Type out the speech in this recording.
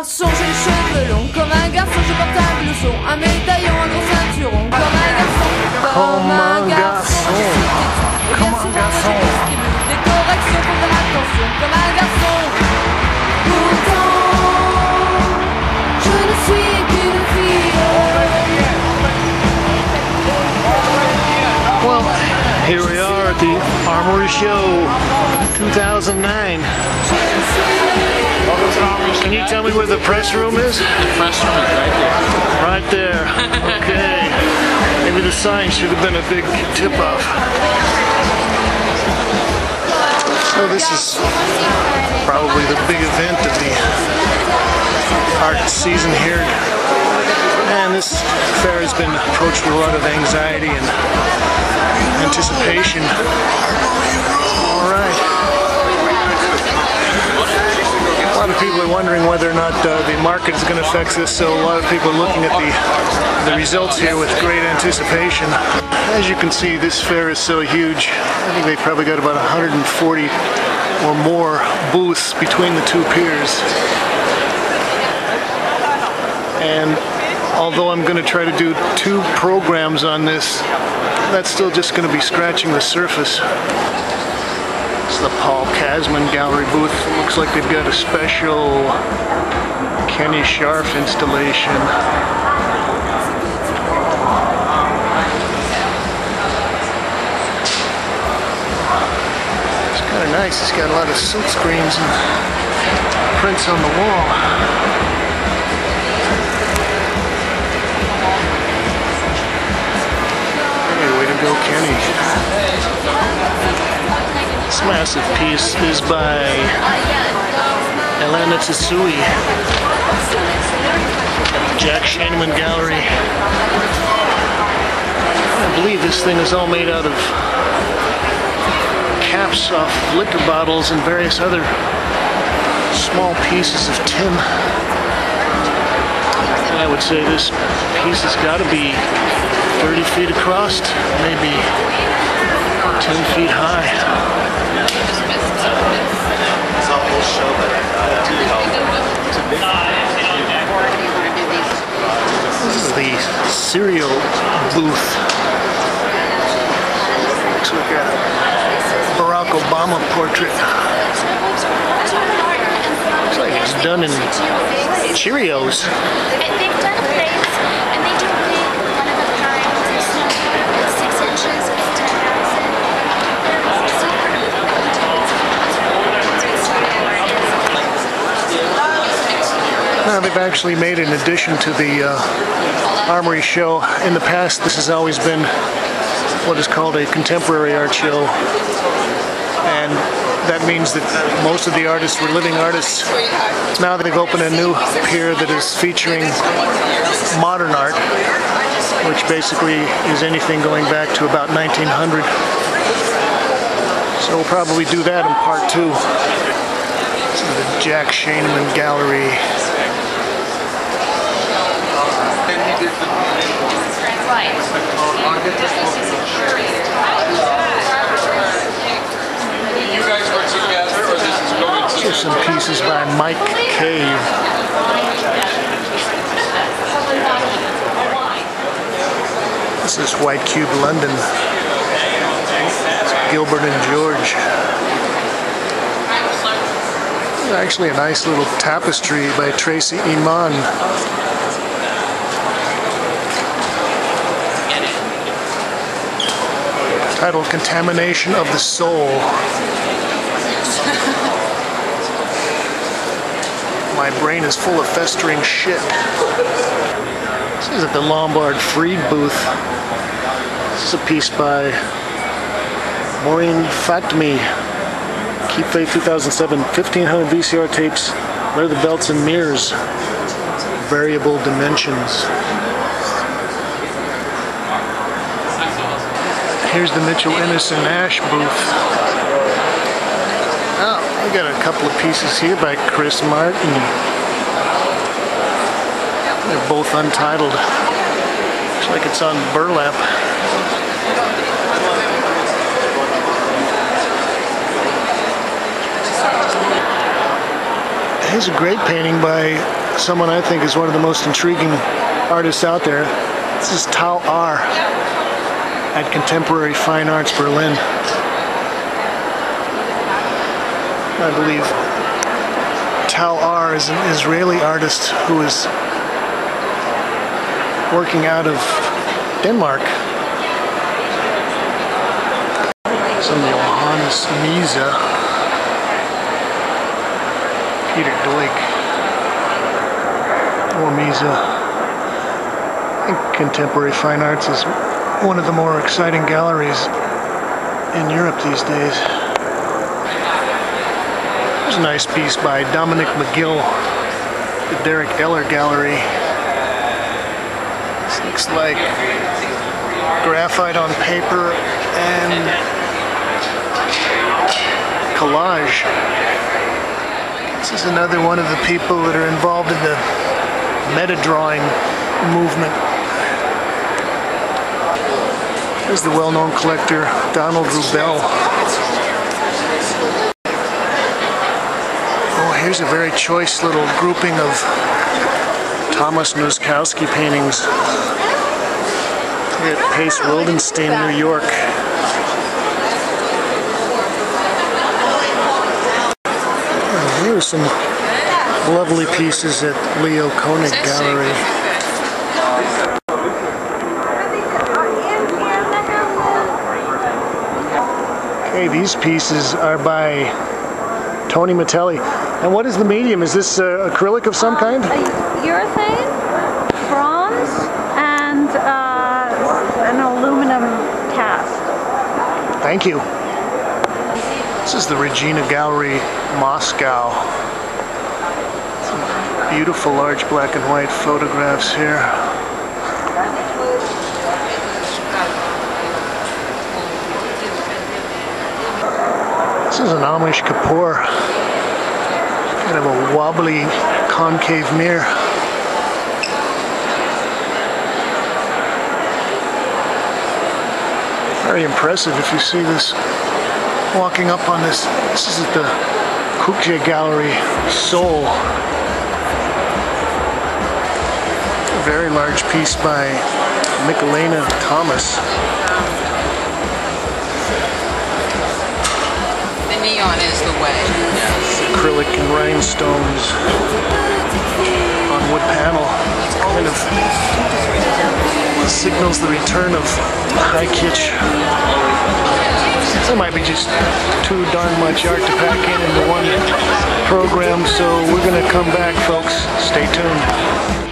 garçon, j'ai les cheveux longs. Comme un garçon, je porte un blouson, un médaillon, un gros ceinturon. Comme un garçon, comme un garçon, comme un garçon, des corrections pour de l'attention. Comme un garçon. Pourtant, je ne suis qu'une fille. Well, here we are at the Armory Show 2009. Can you tell me where the press room is? The press room is right there. Right there. Okay. Maybe the sign should have been a big tip-off. So this is probably the big event of the art season here. And this fair has been approached with a lot of anxiety and anticipation. All right. A lot of people are wondering whether or not the market is going to affect this, so a lot of people are looking at the results here with great anticipation. As you can see, this fair is so huge. I think they probably got about 140 or more booths between the two piers. And although I'm going to try to do two programs on this, that's still just going to be scratching the surface. The Paul Kasmin Gallery booth. Looks like they've got a special Kenny Scharf installation. It's kind of nice. It's got a lot of silk screens and prints on the wall. This massive piece is by Elena Tsusui, Jack Shainman Gallery. I believe this thing is all made out of caps off liquor bottles and various other small pieces of tin. And I would say this piece has got to be 30 feet across, maybe 10 feet high. This is the cereal booth. Looks like a Barack Obama portrait. Looks like it's done in Cheerios. They've actually made an addition to the Armory Show. In the past, this has always been what is called a contemporary art show, and that means that most of the artists were living artists. Now they've opened a new pier that is featuring modern art, which basically is anything going back to about 1900. So we'll probably do that in part two. This is the Jack Shainman Gallery. Here's some pieces by Mike Cave. This is White Cube London. Gilbert and George. Actually a nice little tapestry by Tracy Emin. Titled Contamination of the Soul. My brain is full of festering shit. This is at the Lombard Freed booth. This is a piece by Maureen Fatmi. Keep Faith 2007, 1500 VCR tapes, leather belts and mirrors, variable dimensions. Here's the Mitchell Innocent and Nash booth. Oh, we got a couple of pieces here by Chris Martin. They're both untitled. Looks like it's on burlap. Here's a great painting by someone I think is one of the most intriguing artists out there. This is Tao R at Contemporary Fine Arts Berlin, I believe. Tal R is an Israeli artist who is working out of Denmark. Some Johannes Misa, Peter DeLake, or Misa. I think Contemporary Fine Arts is one of the more exciting galleries in Europe these days. There's a nice piece by Dominic McGill, the Derek Eller Gallery. This looks like graphite on paper and collage. This is another one of the people that are involved in the meta-drawing movement. There's the well-known collector Donald Rubell. Here's a very choice little grouping of Thomas Muskowski paintings at Pace Wildenstein, New York. And here's some lovely pieces at Leo Koenig Gallery. Okay, these pieces are by Tony Mattelli. And what is the medium? Is this acrylic of some kind? Urethane, bronze, and an aluminum cast. Thank you. This is the Regina Gallery, Moscow. Some beautiful large black and white photographs here. This is an Amish Kapoor. Kind of a wobbly concave mirror. Very impressive if you see this walking up on this. This is at the Kukje Gallery Seoul. A very large piece by Michelena Thomas. The neon is the way. Acrylic and rhinestones on wood panel. It kind of signals the return of high kitsch. There might be just too darn much art to pack into one program, so we're going to come back, folks. Stay tuned.